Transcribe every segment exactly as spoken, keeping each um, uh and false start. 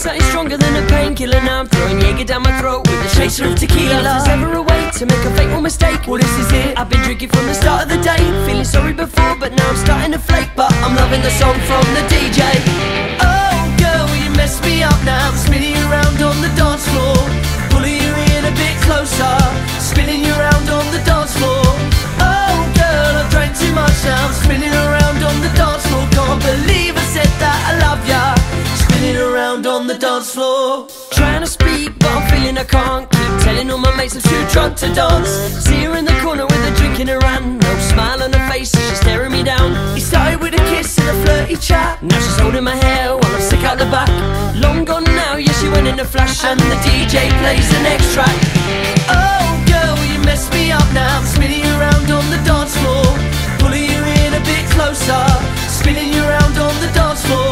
something stronger than a painkiller. Now I'm throwing Jaeger down my throat with a chaser of tequila. If there's ever a way to make a fatal mistake, well this is it. I've been drinking from the start of the day, feeling sorry before, but now I'm starting to flake. But I'm loving the song from the D J. Oh girl, you messed me up now. I'm spinning around on the dance floor, pulling you in a bit closer, spinning you around on the dance floor. Oh girl, I've drank too much now. I'm spinning around on the dance floor. Can't believe I said that I love ya. Spinning around on the dance floor, trying to speak but I'm feeling I can't. Keep telling all my mates I'm too drunk to dance. See her in the corner with a drink in her hand, no smile on her face as she's staring me down. It started with a kiss and a flirty chat, now she's holding my hair while I'm sick out the back. Long gone now, yeah she went in a flash, and the D J plays the next track. Oh girl, you messed me up now. I'm spinning around on the dance floor, pulling you in a bit closer, spinning you around on the dance floor.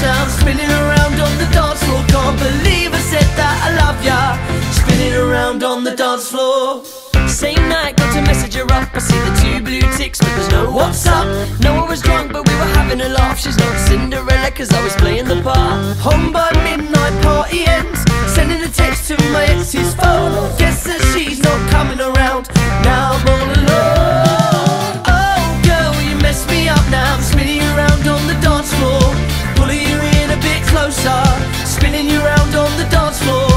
I'm spinning around on the dance floor. Can't believe I said that I love ya. Spinning around on the dance floor. Same night, got to message her up. I see the two blue ticks, but there's no what's up. No, I was drunk, but we were having a laugh. She's not Cinderella, cause I was playing the part. Home by midnight, party ends. Sending a text to my ex's phone. Guess that she's not coming around. Now I'm all alone. Oh, girl, you messed me up now. I'm spinning around on the dance floor, closer, spinning you round on the dance floor.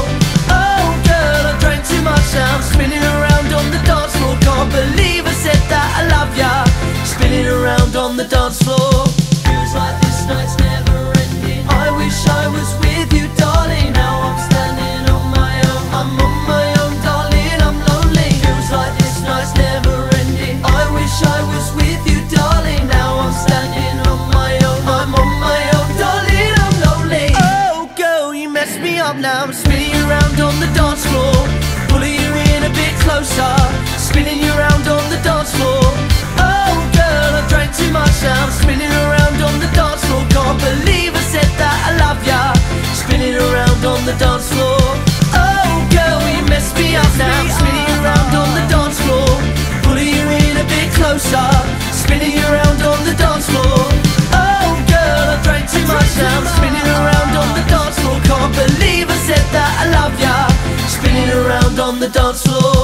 Oh girl, I drank too much now. I'm spinning around on the dance floor. Can't believe I said that I love ya. Spinning around on the dance floor. Feels like this night's never ending. I wish I was with you, darling. Now I'm standing on my own. I'm on my own, darling. I'm lonely. Feels like this night's never ending. I wish I was with you, darling. Now I'm standing on my own. I'm on my own, darling. Now I'm spinning around on the dance floor, pulling you in a bit closer, spinning you around on the dance floor. Oh girl, I drank too much now. I'm spinning around on the dance floor. Can't believe I said that I love ya. Spinning around on the dance floor. Oh girl, you messed me up now. I'm spinning around on the dance floor, pulling you in a bit closer, spinning you around on the dance floor. Oh girl, I drank too much now. I'm spinning around on the dance floor. Can't believe I said that I love ya. Spinning around on the dance floor.